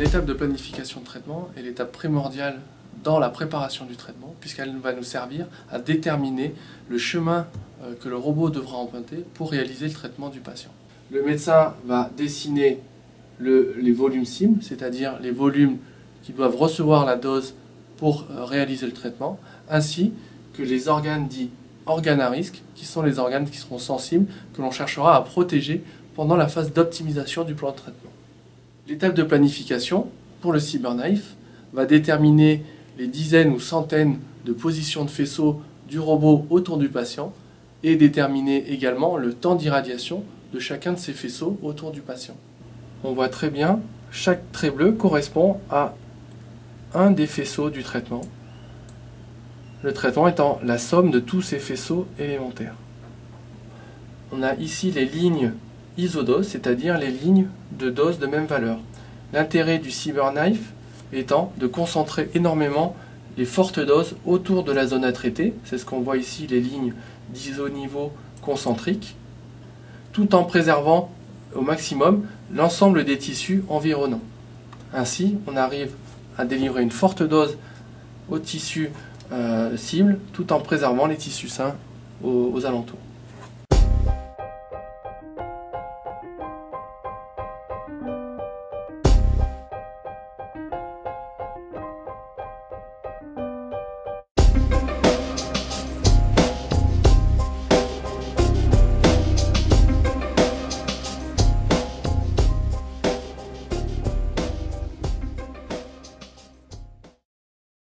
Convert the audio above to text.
L'étape de planification de traitement est l'étape primordiale dans la préparation du traitement, puisqu'elle va nous servir à déterminer le chemin que le robot devra emprunter pour réaliser le traitement du patient. Le médecin va dessiner les volumes cibles, c'est-à-dire les volumes qui doivent recevoir la dose pour réaliser le traitement, ainsi que les organes dits organes à risque, qui sont les organes qui seront sensibles, que l'on cherchera à protéger pendant la phase d'optimisation du plan de traitement. L'étape de planification pour le CyberKnife va déterminer les dizaines ou centaines de positions de faisceaux du robot autour du patient et déterminer également le temps d'irradiation de chacun de ces faisceaux autour du patient. On voit très bien, chaque trait bleu correspond à un des faisceaux du traitement, le traitement étant la somme de tous ces faisceaux élémentaires. On a ici les lignes isodoses, c'est-à-dire les lignes de doses de même valeur. L'intérêt du CyberKnife étant de concentrer énormément les fortes doses autour de la zone à traiter, c'est ce qu'on voit ici, les lignes d'isoniveau concentriques, tout en préservant au maximum l'ensemble des tissus environnants. Ainsi, on arrive à délivrer une forte dose aux tissus cibles, tout en préservant les tissus sains aux alentours.